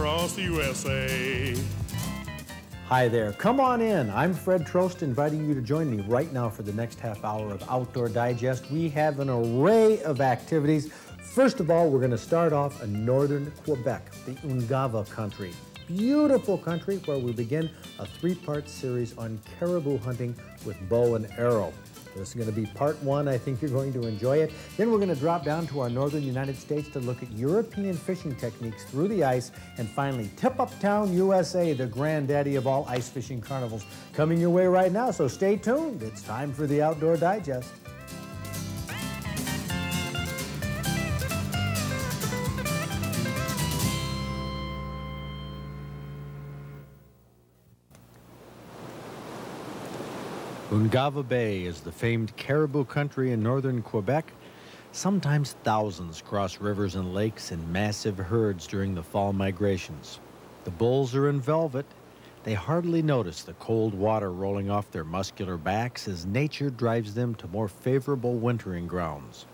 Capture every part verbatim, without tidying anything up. across the U S A. Hi there, come on in. I'm Fred Trost, inviting you to join me right now for the next half hour of Outdoor Digest. We have an array of activities. First of all, we're going to start off in northern Quebec, the Ungava country. Beautiful country where we begin a three-part series on caribou hunting with bow and arrow. This is going to be part one. I think you're going to enjoy it. Then we're going to drop down to our northern United States to look at European fishing techniques through the ice. And finally, Tip Up Town, U S A, the granddaddy of all ice fishing carnivals, coming your way right now. So stay tuned. It's time for the Outdoor Digest. Ungava Bay is the famed caribou country in northern Quebec. Sometimes thousands cross rivers and lakes in massive herds during the fall migrations. The bulls are in velvet. They hardly notice the cold water rolling off their muscular backs as nature drives them to more favorable wintering grounds.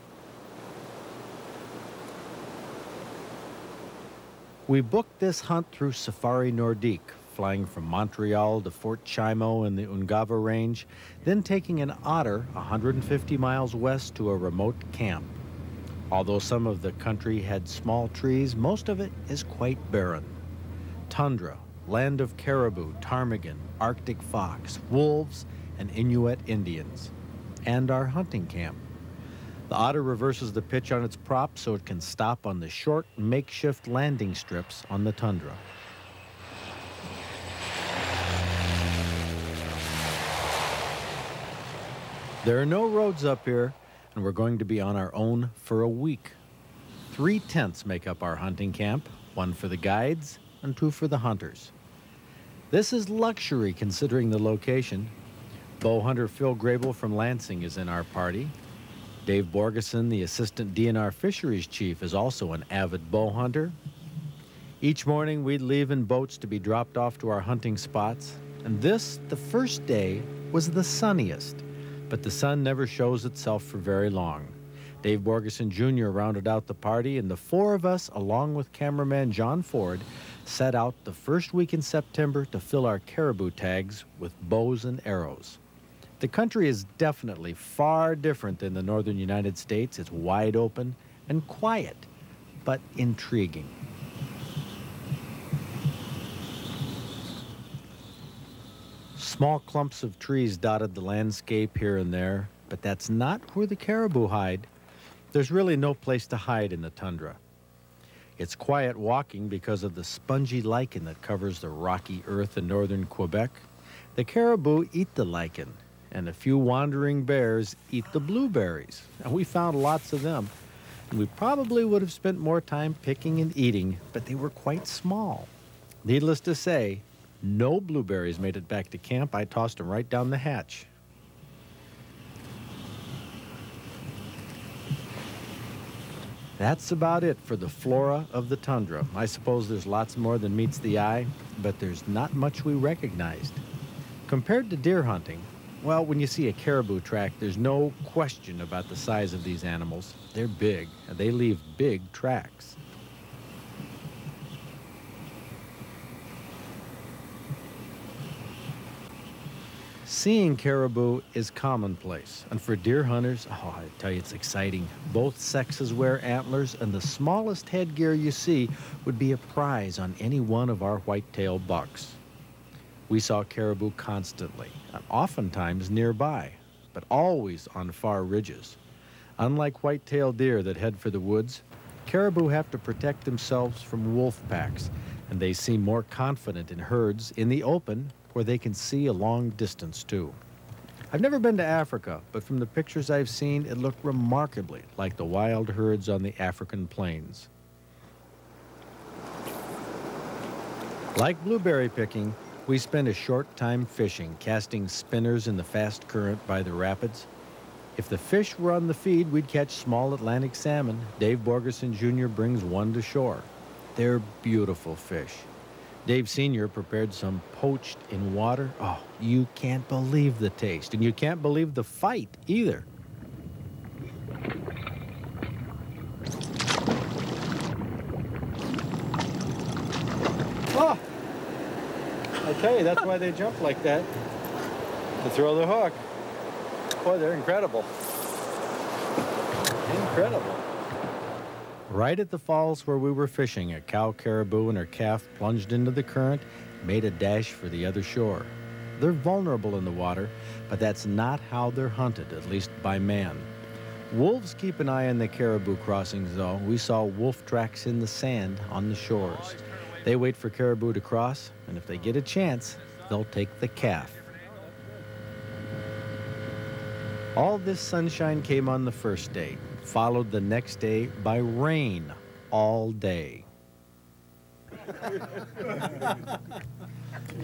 We booked this hunt through Safari Nordique, flying from Montreal to Fort Chimo in the Ungava Range, then taking an otter one hundred fifty miles west to a remote camp. Although some of the country had small trees, most of it is quite barren. Tundra, land of caribou, ptarmigan, Arctic fox, wolves, and Inuit Indians, and our hunting camp. The otter reverses the pitch on its prop so it can stop on the short makeshift landing strips on the tundra. There are no roads up here, and we're going to be on our own for a week. Three tents make up our hunting camp, one for the guides and two for the hunters. This is luxury considering the location. Bow hunter Phil Grable from Lansing is in our party. Dave Borgeson, the assistant D N R fisheries chief, is also an avid bow hunter. Each morning we'd leave in boats to be dropped off to our hunting spots, and this, the first day, was the sunniest. But the sun never shows itself for very long. Dave Borgeson Junior rounded out the party, and the four of us, along with cameraman John Ford, set out the first week in September to fill our caribou tags with bows and arrows. The country is definitely far different than the northern United States. It's wide open and quiet, but intriguing. Small clumps of trees dotted the landscape here and there, but that's not where the caribou hide. There's really no place to hide in the tundra. It's quiet walking because of the spongy lichen that covers the rocky earth in northern Quebec. The caribou eat the lichen, and a few wandering bears eat the blueberries. And we found lots of them, and we probably would have spent more time picking and eating, but they were quite small. Needless to say, no blueberries made it back to camp. I tossed them right down the hatch. That's about it for the flora of the tundra. I suppose there's lots more than meets the eye, but there's not much we recognized. Compared to deer hunting, well, when you see a caribou track, there's no question about the size of these animals. They're big, and they leave big tracks. Seeing caribou is commonplace, and for deer hunters, oh, I tell you, it's exciting. Both sexes wear antlers, and the smallest headgear you see would be a prize on any one of our white-tailed bucks. We saw caribou constantly, and oftentimes nearby, but always on far ridges. Unlike white-tailed deer that head for the woods, caribou have to protect themselves from wolf packs, and they seem more confident in herds in the open, where they can see a long distance too. I've never been to Africa, but from the pictures I've seen, it looked remarkably like the wild herds on the African plains. Like blueberry picking, we spent a short time fishing, casting spinners in the fast current by the rapids. If the fish were on the feed, we'd catch small Atlantic salmon. Dave Borgeson Junior brings one to shore. They're beautiful fish. Dave Senior prepared some poached in water. Oh, you can't believe the taste, and you can't believe the fight either. okay. That's why they jump like that, to throw the hook. Boy, they're incredible. Incredible. Right at the falls where we were fishing, a cow caribou and her calf plunged into the current, made a dash for the other shore. They're vulnerable in the water, but that's not how they're hunted, at least by man. Wolves keep an eye on the caribou crossings, though. We saw wolf tracks in the sand on the shores. They wait for caribou to cross, and if they get a chance, they'll take the calf. All this sunshine came on the first day, followed the next day by rain all day.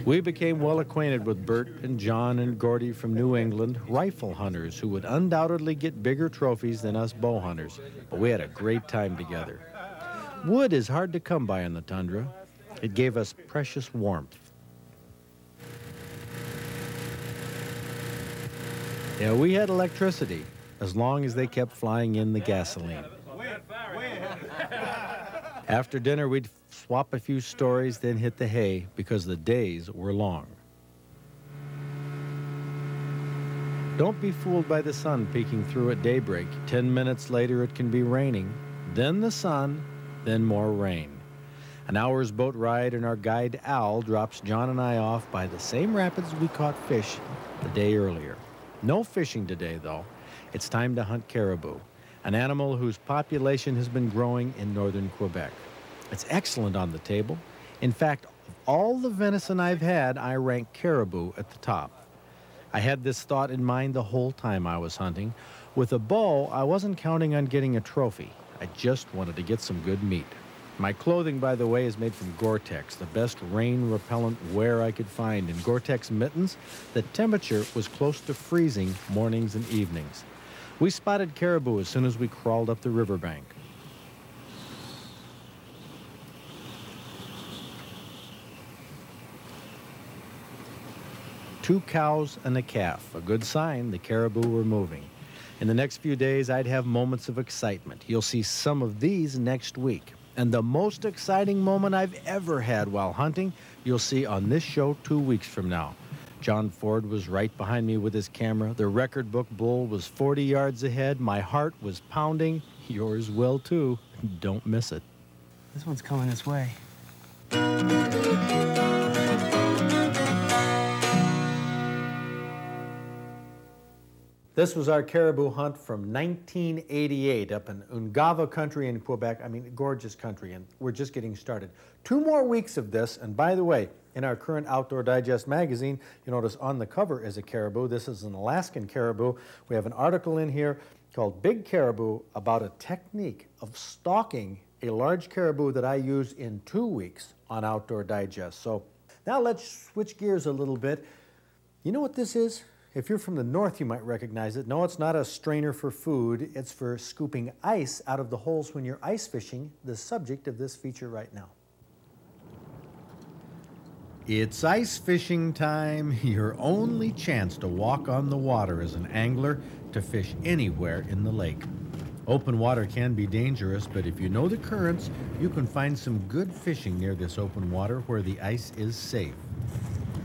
We became well acquainted with Bert and John and Gordy from New England, rifle hunters who would undoubtedly get bigger trophies than us bow hunters, but we had a great time together. Wood is hard to come by in the tundra. It gave us precious warmth. Yeah, we had electricity, as long as they kept flying in the gasoline. After dinner, we'd swap a few stories, then hit the hay, because the days were long. Don't be fooled by the sun peeking through at daybreak. Ten minutes later, it can be raining, then the sun, then more rain. An hour's boat ride, and our guide, Al, drops John and I off by the same rapids we caught fish the day earlier. No fishing today, though. It's time to hunt caribou, an animal whose population has been growing in northern Quebec. It's excellent on the table. In fact, of all the venison I've had, I rank caribou at the top. I had this thought in mind the whole time I was hunting. With a bow, I wasn't counting on getting a trophy. I just wanted to get some good meat. My clothing, by the way, is made from Gore-Tex, the best rain-repellent wear I could find. In Gore-Tex mittens, the temperature was close to freezing mornings and evenings. We spotted caribou as soon as we crawled up the riverbank. Two cows and a calf, a good sign the caribou were moving. In the next few days, I'd have moments of excitement. You'll see some of these next week. And the most exciting moment I've ever had while hunting, you'll see on this show two weeks from now. John Ford was right behind me with his camera. The record book bull was forty yards ahead. My heart was pounding. Yours will, too. Don't miss it. This one's coming this way. This was our caribou hunt from nineteen eighty-eight up in Ungava country in Quebec. I mean, gorgeous country, and we're just getting started. Two more weeks of this, and by the way, in our current Outdoor Digest magazine, you notice on the cover is a caribou. This is an Alaskan caribou. We have an article in here called Big Caribou about a technique of stalking a large caribou that I use in two weeks on Outdoor Digest. So now let's switch gears a little bit. You know what this is? If you're from the north, you might recognize it. No, it's not a strainer for food. It's for scooping ice out of the holes when you're ice fishing, the subject of this feature right now. It's ice fishing time. Your only chance to walk on the water as an angler, to fish anywhere in the lake. Open water can be dangerous, but if you know the currents, you can find some good fishing near this open water where the ice is safe.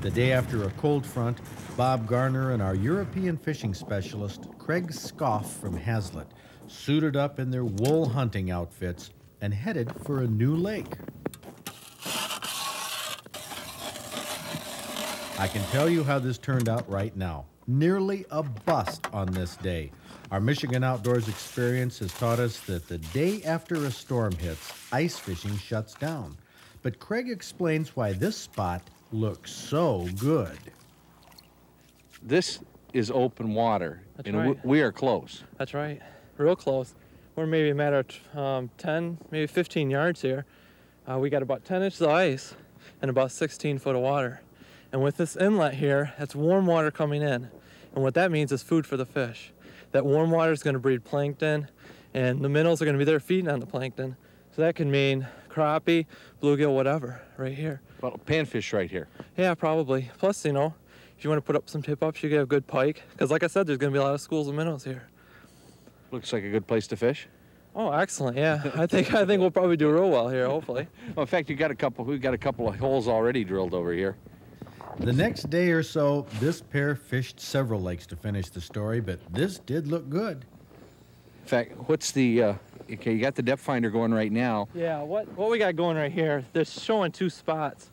The day after a cold front, Bob Garner and our European fishing specialist, Craig Schoff from Hazlitt, suited up in their wool hunting outfits and headed for a new lake. I can tell you how this turned out right now. Nearly a bust on this day. Our Michigan outdoors experience has taught us that the day after a storm hits, ice fishing shuts down. But Craig explains why this spot looks so good. This is open water. That's and right. we, we are close. That's right, real close. We're maybe a matter of um, ten, maybe fifteen yards here. Uh, we got about ten inches of ice and about sixteen foot of water. And with this inlet here, that's warm water coming in. And what that means is food for the fish. That warm water is gonna breed plankton, and the minnows are gonna be there feeding on the plankton. So that can mean crappie, bluegill, whatever, right here. Well, panfish right here. Yeah, probably. Plus, you know, if you want to put up some tip-ups, you get a good pike. Because like I said, there's going to be a lot of schools of minnows here. Looks like a good place to fish. Oh, excellent, yeah. I think I think we'll probably do real well here, hopefully. Well, in fact, you got a couple, we've got a couple of holes already drilled over here. The next day or so, this pair fished several lakes to finish the story, but this did look good. In fact, what's the, uh, okay, you got the depth finder going right now. Yeah, what, what we got going right here, they're showing two spots.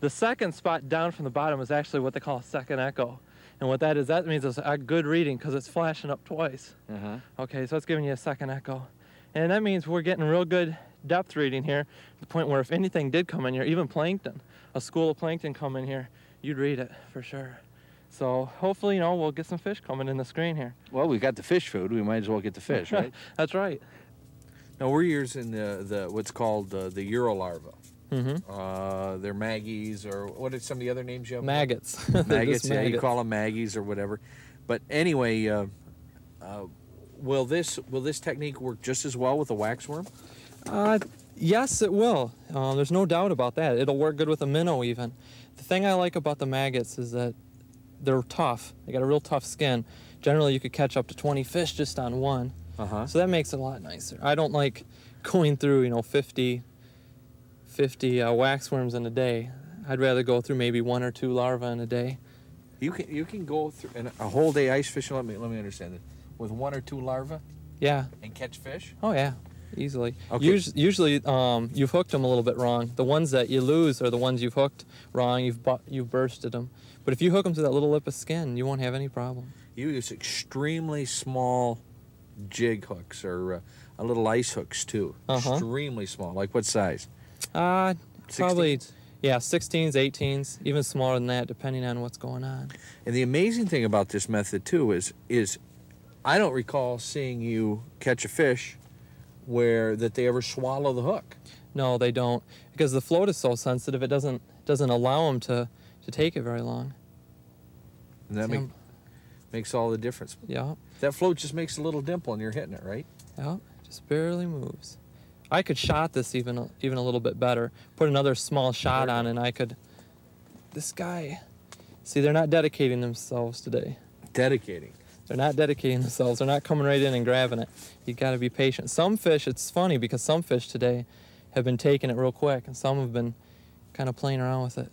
The second spot down from the bottom is actually what they call a second echo. And what that is, that means it's a good reading because it's flashing up twice. Uh-huh. Okay, so it's giving you a second echo. And that means we're getting real good depth reading here, to the point where if anything did come in here, even plankton, a school of plankton come in here, you'd read it for sure. So hopefully, you know, we'll get some fish coming in the screen here. Well, we've got the fish food. We might as well get the fish, right? That's right. Now, we're using the, the what's called uh, the Uro larva. Mm-hmm. Uh, they're maggies, or what are some of the other names you have? Maggots. Maggots, yeah, maggots. You call them maggies or whatever. But anyway, uh, uh, will this will this technique work just as well with a waxworm? Uh, yes, it will. Uh, there's no doubt about that. It'll work good with a minnow even. The thing I like about the maggots is that they're tough. They got a real tough skin. Generally, you could catch up to twenty fish just on one. Uh-huh. So that makes it a lot nicer. I don't like going through, you know, fifty, fifty uh, waxworms in a day. I'd rather go through maybe one or two larvae in a day. You can you can go through and a whole day ice fishing. Let me let me understand it. With one or two larvae. Yeah. And catch fish. Oh yeah, easily. Okay. Us usually um, you've hooked them a little bit wrong. The ones that you lose are the ones you've hooked wrong. You've bu you've bursted them. But if you hook them to that little lip of skin, you won't have any problem. You use extremely small jig hooks or uh, little ice hooks too. Uh-huh. Extremely small. Like what size? Uh, probably, yeah, sixteens, eighteens, even smaller than that, depending on what's going on. And the amazing thing about this method, too, is is I don't recall seeing you catch a fish where that they ever swallow the hook. No, they don't, because the float is so sensitive, it doesn't doesn't allow them to, to take it very long. And that make, makes all the difference. Yeah. That float just makes a little dimple and you're hitting it, right? Yeah, just barely moves. I could shot this even even a little bit better. Put another small shot on and I could... This guy... See, they're not dedicating themselves today. Dedicating? They're not dedicating themselves. They're not coming right in and grabbing it. You've got to be patient. Some fish, it's funny because some fish today have been taking it real quick and some have been kind of playing around with it.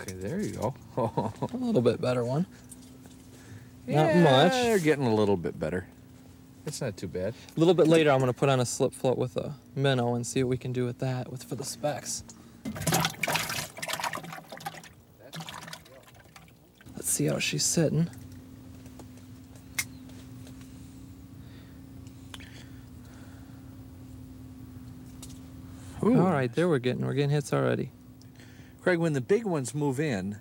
Okay, there you go. A little bit better one. Not yeah, much. They're getting a little bit better. It's not too bad. A little bit later, I'm going to put on a slip float with a minnow and see what we can do with that with for the specs. Let's see how she's sitting. Ooh. All right, there we're getting. We're getting hits already. Craig, when the big ones move in,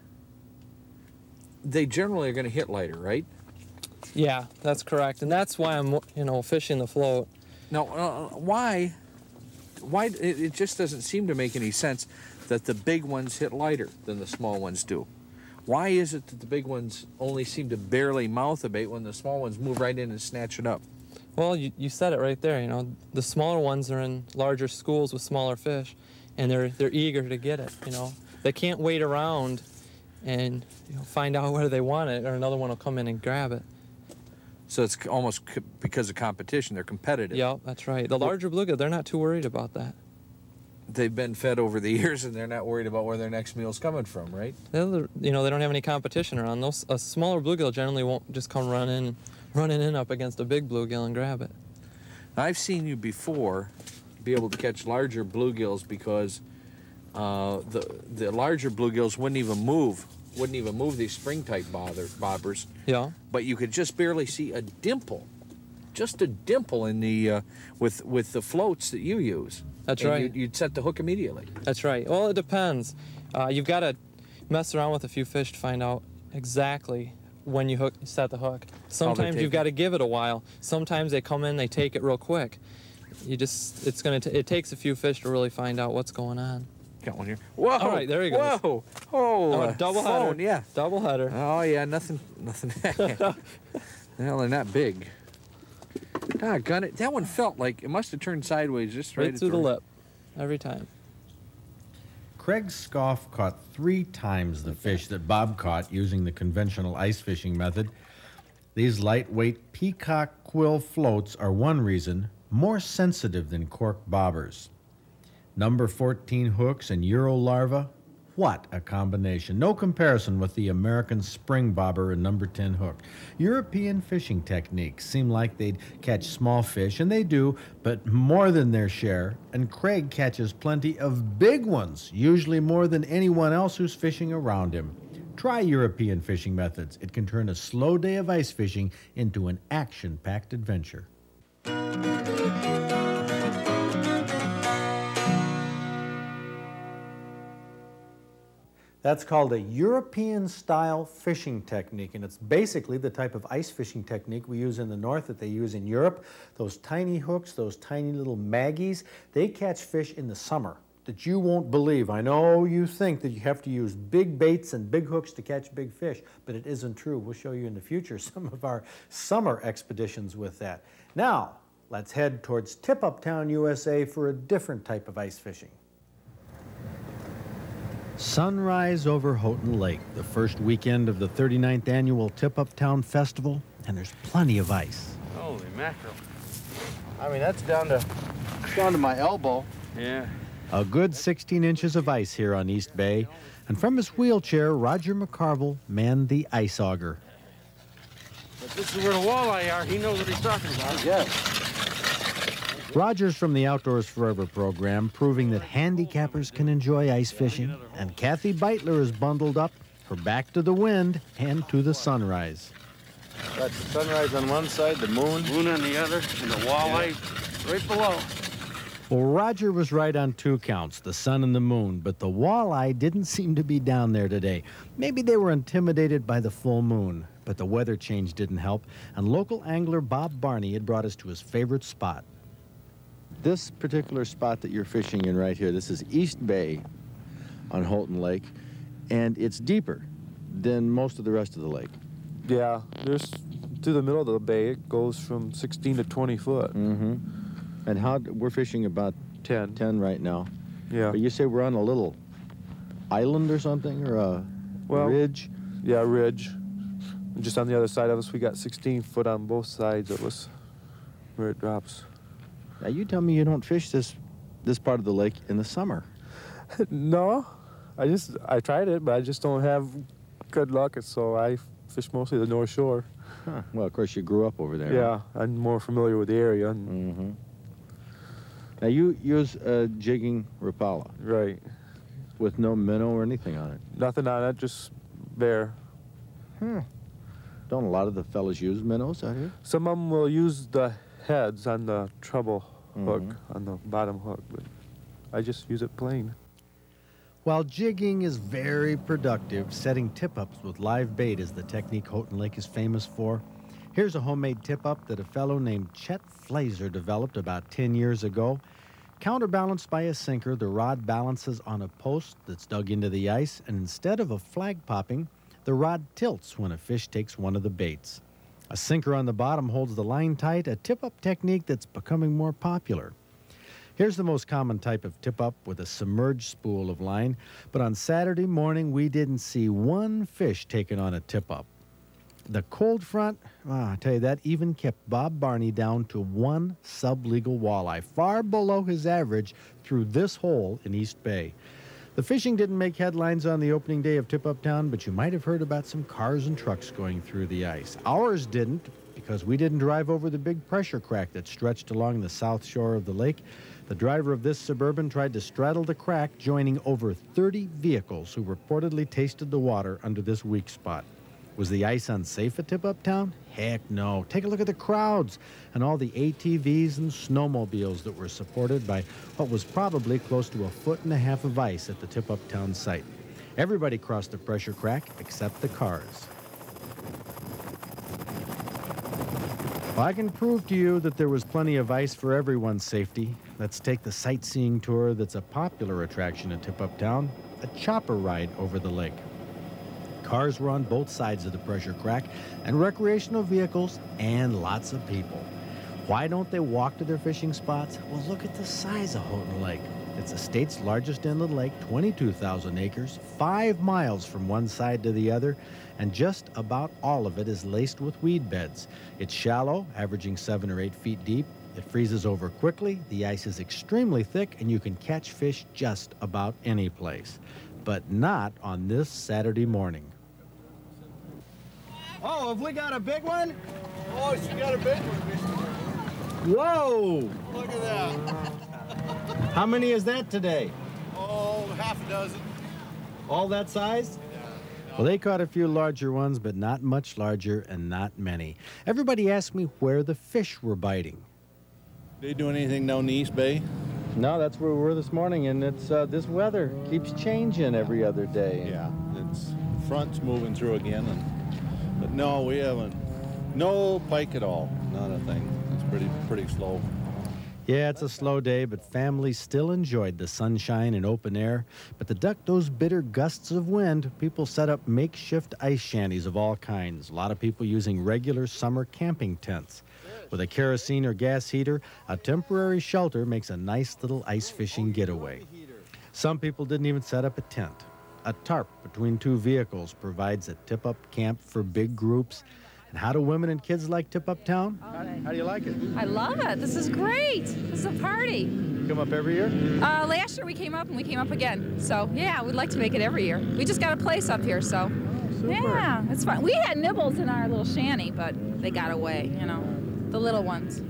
they generally are going to hit lighter, right? Yeah, that's correct, and that's why I'm, you know, fishing the float. Now, uh, why, why it, it just doesn't seem to make any sense that the big ones hit lighter than the small ones do. Why is it that the big ones only seem to barely mouth the bait when the small ones move right in and snatch it up? Well, you, you said it right there, you know. The smaller ones are in larger schools with smaller fish, and they're, they're eager to get it, you know. They can't wait around and, you know, find out whether they want it, or another one will come in and grab it. So it's almost because of competition. They're competitive. Yeah, that's right. The larger bluegill, they're not too worried about that. They've been fed over the years, and they're not worried about where their next meal's coming from, right? They'll, you know, they don't have any competition around. Those, a smaller bluegill generally won't just come running, running in up against a big bluegill and grab it. I've seen you before be able to catch larger bluegills because uh, the, the larger bluegills wouldn't even move. Wouldn't even move these spring-type bother bobbers. Yeah. But you could just barely see a dimple, just a dimple in the uh, with with the floats that you use. That's and right. You'd, you'd set the hook immediately. That's right. Well, it depends. Uh, you've got to mess around with a few fish to find out exactly when you hook set the hook. Sometimes you've got to give it a while. Sometimes they come in, they take it real quick. You just it's gonna t it takes a few fish to really find out what's going on. Got one here. Whoa! All right, there he goes. Whoa! Oh, oh a double phone, header. Yeah, double header. Oh yeah, nothing, nothing. Well, they're not big. God, got it. That one felt like it must have turned sideways just right, right through at the, the lip, every time. Craig Schoff caught three times the fish that Bob caught using the conventional ice fishing method. These lightweight peacock quill floats are one reason, more sensitive than cork bobbers. Number fourteen hooks and Uro larva, what a combination. No comparison with the American spring bobber and number ten hook. European fishing techniques seem like they'd catch small fish, and they do, but more than their share, and Craig catches plenty of big ones, usually more than anyone else who's fishing around him. Try European fishing methods. It can turn a slow day of ice fishing into an action-packed adventure. That's called a European-style fishing technique, and it's basically the type of ice fishing technique we use in the north that they use in Europe. Those tiny hooks, those tiny little maggies, they catch fish in the summer that you won't believe. I know you think that you have to use big baits and big hooks to catch big fish, but it isn't true. We'll show you in the future some of our summer expeditions with that. Now, let's head towards Tip Up Town, U S A for a different type of ice fishing. Sunrise over Houghton Lake, the first weekend of the thirty-ninth annual Tip Up Town Festival, and there's plenty of ice. Holy mackerel. I mean, that's down to, down to my elbow. Yeah. A good sixteen inches of ice here on East Bay, and from his wheelchair, Roger McCarvel manned the ice auger. But this is where the walleye are. He knows what he's talking about. Yes. Roger's from the Outdoors Forever program, proving that handicappers can enjoy ice fishing, and Kathy Beitler is bundled up, her back to the wind and to the sunrise. That's the sunrise on one side, the moon. Moon on the other, and the walleye right below. Well, Roger was right on two counts, the sun and the moon, but the walleye didn't seem to be down there today. Maybe they were intimidated by the full moon, but the weather change didn't help, and local angler Bob Barney had brought us to his favorite spot. This particular spot that you're fishing in right here, this is East Bay on Houghton Lake, and it's deeper than most of the rest of the lake. Yeah, there's through the middle of the bay, it goes from sixteen to twenty foot. Mm-hmm. And how, we're fishing about ten right now. Yeah. But you say we're on a little island or something, or a well, ridge? Yeah, a ridge. And just on the other side of us, we got sixteen foot on both sides of us where it drops. Now, you tell me you don't fish this this part of the lake in the summer. No, I just, I tried it, but I just don't have good luck, so I fish mostly the North Shore. Huh. Well, of course, you grew up over there. Yeah, right? I'm more familiar with the area. Mm-hmm. Now, you use a jigging Rapala. Right. With no minnow or anything on it? Nothing on it, just bare. Hmm. Don't a lot of the fellas use minnows out here? Some of them will use the heads on the treble hook, mm-hmm. on the bottom hook, but I just use it plain. While jigging is very productive, setting tip-ups with live bait is the technique Houghton Lake is famous for. Here's a homemade tip-up that a fellow named Chet Flazer developed about ten years ago. Counterbalanced by a sinker, the rod balances on a post that's dug into the ice, and instead of a flag popping, the rod tilts when a fish takes one of the baits. A sinker on the bottom holds the line tight, a tip-up technique that's becoming more popular. Here's the most common type of tip-up, with a submerged spool of line, but on Saturday morning we didn't see one fish taken on a tip-up. The cold front, well, I tell you, that even kept Bob Barney down to one sublegal walleye, far below his average, through this hole in East Bay. The fishing didn't make headlines on the opening day of Tip Up Town, but you might have heard about some cars and trucks going through the ice. Ours didn't, because we didn't drive over the big pressure crack that stretched along the south shore of the lake. The driver of this Suburban tried to straddle the crack, joining over thirty vehicles who reportedly tasted the water under this weak spot. Was the ice unsafe at Tip Up Town? Heck no. Take a look at the crowds and all the A T Vs and snowmobiles that were supported by what was probably close to a foot and a half of ice at the Tip Up Town site. Everybody crossed the pressure crack except the cars. Well, I can prove to you that there was plenty of ice for everyone's safety. Let's take the sightseeing tour that's a popular attraction at Tip Up Town, a chopper ride over the lake. Cars were on both sides of the pressure crack, and recreational vehicles, and lots of people. Why don't they walk to their fishing spots? Well, look at the size of Houghton Lake. It's the state's largest inland lake, twenty-two thousand acres, five miles from one side to the other, and just about all of it is laced with weed beds. It's shallow, averaging seven or eight feet deep. It freezes over quickly, the ice is extremely thick, and you can catch fish just about any place. but not on this Saturday morning. Oh, have we got a big one? Oh, she got a big one, Mister Whoa! Look at that. How many is that today? Oh, half a dozen. All that size? Well, they caught a few larger ones, but not much larger and not many. Everybody asked me where the fish were biting. They doing anything down the East Bay? No, that's where we were this morning, and it's uh, this weather keeps changing every other day. Yeah, it's front's moving through again, and, but no, we haven't. No pike at all, not a thing. It's pretty, pretty slow. Yeah, it's a slow day, but families still enjoyed the sunshine and open air. But to duck those bitter gusts of wind, people set up makeshift ice shanties of all kinds. A lot of people using regular summer camping tents. With a kerosene or gas heater, a temporary shelter makes a nice little ice fishing getaway. Some people didn't even set up a tent. A tarp between two vehicles provides a tip-up camp for big groups. And how do women and kids like Tip Up Town? How do you like it? I love it. This is great. This is a party. You come up every year? Uh, last year we came up and we came up again. So, yeah, we'd like to make it every year. We just got a place up here, so. Oh, yeah, it's fun. We had nibbles in our little shanty, but they got away, you know, the little ones.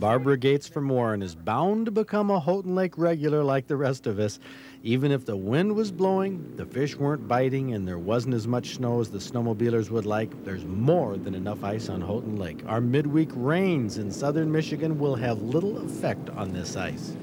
Barbara Gates from Warren is bound to become a Houghton Lake regular like the rest of us. Even if the wind was blowing, the fish weren't biting, and there wasn't as much snow as the snowmobilers would like, there's more than enough ice on Houghton Lake. Our midweek rains in southern Michigan will have little effect on this ice.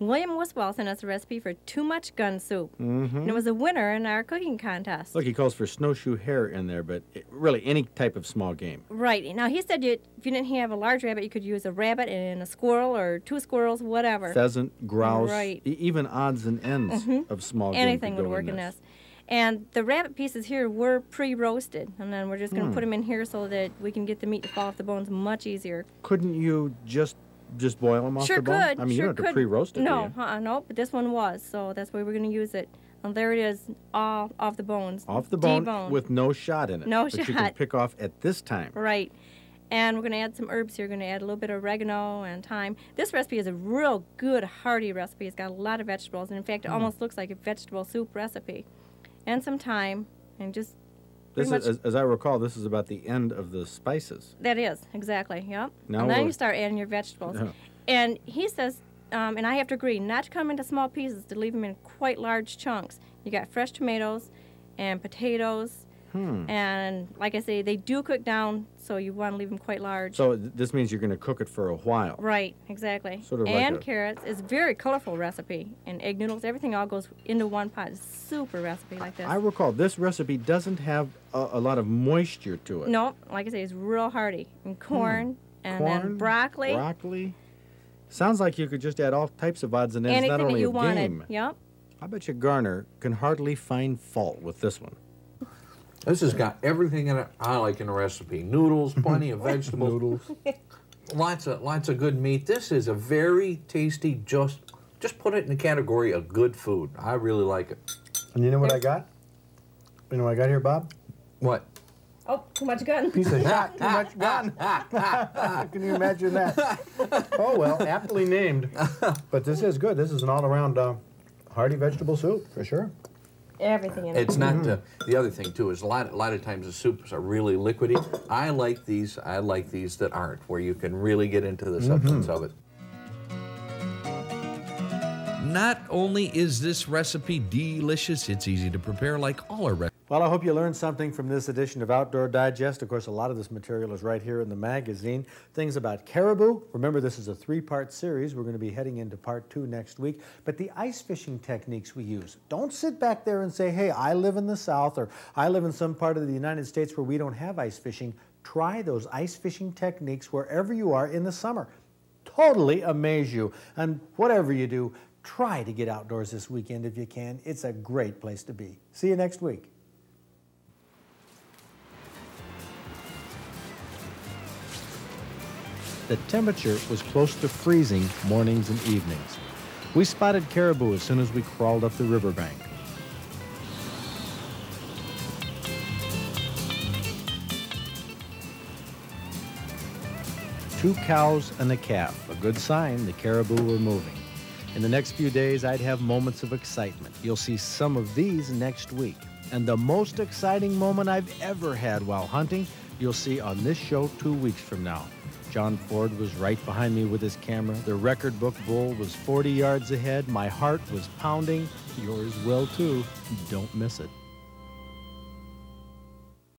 William Wiswell sent us a recipe for too much gun soup, mm-hmm. and it was a winner in our cooking contest. Look, he calls for snowshoe hare in there, but it, really any type of small game. Right. Now, he said you, if you didn't have a large rabbit, you could use a rabbit and a squirrel or two squirrels, whatever. Pheasant, grouse, right. e even odds and ends mm-hmm. of small game. Anything would work in this. this. And the rabbit pieces here were pre-roasted, and then we're just going to mm. put them in here so that we can get the meat to fall off the bones much easier. Couldn't you just... Just boil them off sure the bone? Could. I mean, sure you don't have could. to pre-roast it, No, uh-uh, no, but this one was, so that's why we're going to use it. And there it is, all off the bones. Off the bone deboned. With no shot in it. No but shot. But you can pick off at this time. Right. And we're going to add some herbs here. We're going to add a little bit of oregano and thyme. This recipe is a real good, hearty recipe. It's got a lot of vegetables, and in fact, it mm. almost looks like a vegetable soup recipe. And some thyme, and just... This is, as, as I recall, this is about the end of the spices. That is, exactly, yep. Now and then we'll, you start adding your vegetables. Yeah. And he says, um, and I have to agree, not to come into small pieces, to leave them in quite large chunks. You got fresh tomatoes and potatoes, hmm. and like I say, they do cook down, so you want to leave them quite large. So th this means you're going to cook it for a while. Right, exactly. Sort of and like carrots. It's a very colorful recipe. And egg noodles, everything all goes into one pot. It's a super recipe like this. I, I recall this recipe doesn't have a, a lot of moisture to it. No, like I say, it's real hearty. And corn, hmm. and corn, then broccoli. Broccoli. Sounds like you could just add all types of odds and ends, anything not only that you a wanted. Game. Yep. I bet you Garner can hardly find fault with this one. This has got everything in it I like in a recipe. Noodles, plenty of vegetables. Noodles. Lots of lots of good meat. This is a very tasty, just just put it in the category of good food. I really like it. And you know what I got? You know what I got here, Bob? What? Oh, too much gun. Piece of shot, too much gun. Can you imagine that? Oh, well, aptly named. But this is good. This is an all-around uh, hearty vegetable soup, for sure. Everything in it. It's not mm-hmm. the, the other thing too is a lot a lot of times the soups are really liquidy. I like these I like these that aren't, where you can really get into the substance mm-hmm. of it. Not only is this recipe delicious, it's easy to prepare like all our recipes. Well, I hope you learned something from this edition of Outdoor Digest. Of course, a lot of this material is right here in the magazine. Things about caribou. Remember, this is a three-part series. We're going to be heading into part two next week. But the ice fishing techniques we use. Don't sit back there and say, hey, I live in the South, or I live in some part of the United States where we don't have ice fishing. Try those ice fishing techniques wherever you are in the summer. Totally amaze you. And whatever you do, try to get outdoors this weekend if you can. It's a great place to be. See you next week. The temperature was close to freezing mornings and evenings. We spotted caribou as soon as we crawled up the riverbank. Two cows and a calf, a good sign the caribou were moving. In the next few days, I'd have moments of excitement. You'll see some of these next week. And the most exciting moment I've ever had while hunting, you'll see on this show two weeks from now. John Ford was right behind me with his camera. The record book bull was forty yards ahead. My heart was pounding. Yours will too. Don't miss it.